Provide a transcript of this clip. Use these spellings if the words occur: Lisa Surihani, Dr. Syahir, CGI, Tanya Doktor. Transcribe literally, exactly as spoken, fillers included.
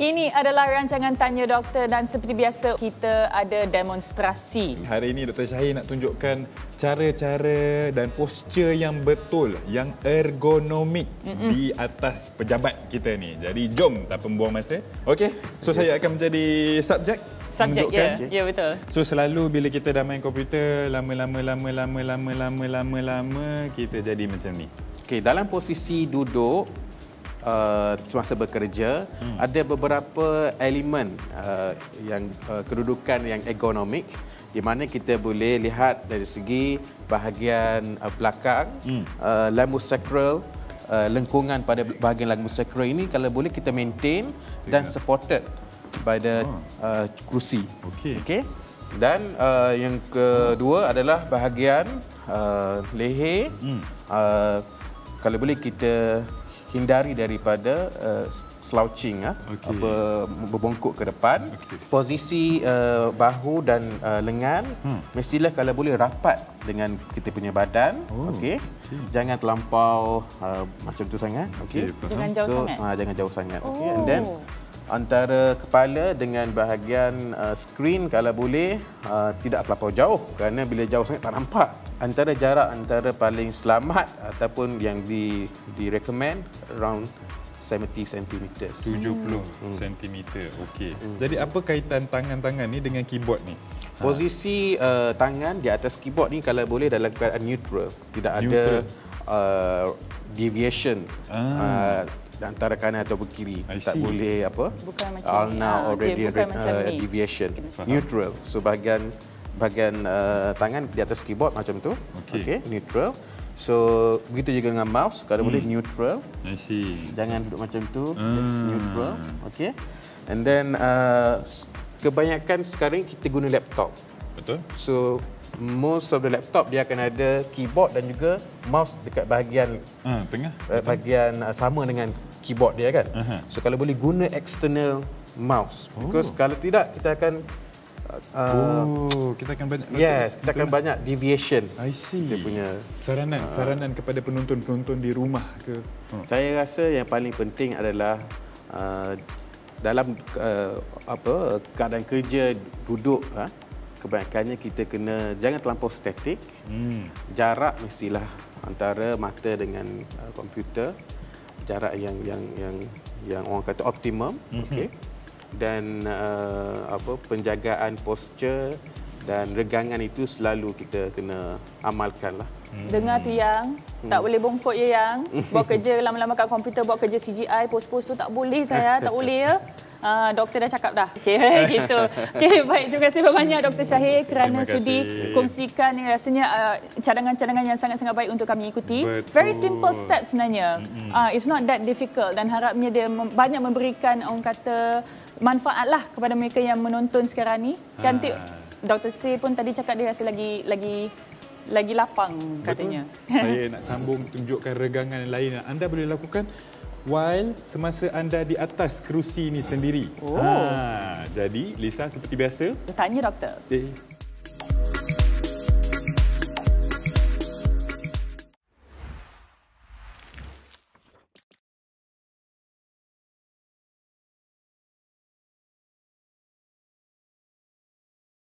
Ini adalah rancangan Tanya Doktor dan seperti biasa kita ada demonstrasi. Hari ini Doktor Syahir nak tunjukkan cara-cara dan postur yang betul, yang ergonomik Mm-mm. di atas pejabat kita ni. Jadi jom, tak pembuang masa. Okey, so saya akan menjadi subjek. Subjek, ya. Ya, betul. So selalu bila kita dah main komputer, lama-lama lama-lama lama-lama lama-lama kita jadi macam ni. Okey, dalam posisi duduk Uh, semasa bekerja, hmm. ada beberapa elemen uh, yang uh, kedudukan yang ergonomik di mana kita boleh lihat dari segi bahagian uh, belakang, hmm. uh, lamus sacral, uh, lengkungan pada bahagian lamus sacral ini kalau boleh kita maintain dan supported by the uh, kerusi. Okey. Okay? Dan uh, yang kedua adalah bahagian uh, leher, hmm. uh, kalau boleh kita hindari daripada uh, slouching, uh, okay. ber, berbongkok ke depan. Okay. Posisi uh, bahu dan uh, lengan, hmm. mestilah kalau boleh rapat dengan kita punya badan. Oh. Okay. Okay. Jangan terlampau uh, macam tu sangat. Okay. Okay. Jangan jauh so, sangat? Uh, jangan jauh sangat. Oh. Okay. And then, antara kepala dengan bahagian uh, skrin kalau boleh uh, tidak terlampau jauh. Kerana bila jauh sangat tak nampak. Antara jarak antara paling selamat ataupun yang di di recommend around seventy centimeters. tujuh puluh sentimeter. Okey. Hmm. Jadi apa kaitan tangan-tangan ni dengan keyboard ni? Posisi uh, tangan di atas keyboard ni kalau boleh dalam keadaan neutral, tidak neutral. ada uh, deviation. Ah. Uh, antara kanan ataupun kiri, tak boleh apa bukan macam all ni. now already okay, uh, deviation okay. neutral, so bahagian bahagian uh, tangan di atas keyboard macam tu, okey, okay, neutral. So begitu juga dengan mouse, kalau hmm. boleh neutral, I see. Jangan duduk macam tu, hmm. neutral, okey. And then uh, kebanyakan sekarang kita guna laptop, betul, so most of the laptop dia akan ada keyboard dan juga mouse dekat bahagian uh, tengah, uh, bahagian uh, sama dengan keyboard dia kan. Uh -huh. So kalau boleh guna external mouse, oh. because kalau tidak kita akan uh, oh kita akan banyak yes kita akan lah. banyak deviation. I see. Kita punya saranan uh, saranan kepada penonton-penonton di rumah ke? Oh. Saya rasa yang paling penting adalah uh, dalam uh, apa keadaan kerja duduk. Uh, Kebanyakannya kita kena jangan terlampau statik, hmm. jarak mestilah antara mata dengan uh, komputer, jarak yang yang yang yang orang kata optimum, mm-hmm. okey. Dan uh, apa penjagaan postur dan regangan itu selalu kita kena amalkanlah. Hmm. Dengar tu yang tak hmm. boleh bongkok ya yang buat kerja lama-lama kat komputer, buat kerja C G I, pos-pos tu tak boleh saya, tak boleh ya. Uh, doktor dah cakap dah. Okey, gitu. Okey, baik. Terima kasih banyak Doktor Syahir kerana sudi kongsikan rasanya uh, cadangan-cadangan yang sangat-sangat baik untuk kami ikuti. Betul. Very simple step sebenarnya. Mm-hmm. uh, it's not that difficult dan harapnya dia mem banyak memberikan orang kata manfaatlah kepada mereka yang menonton sekarang ni. Kan ha. Doktor Syahir pun tadi cakap dia rasa lagi lagi lagi lapang katanya. Betul. Saya nak sambung tunjukkan regangan lain yang anda boleh lakukan while semasa anda di atas kerusi ini sendiri. Oh. Ha, jadi Lisa seperti biasa. Tanya doktor. Eh.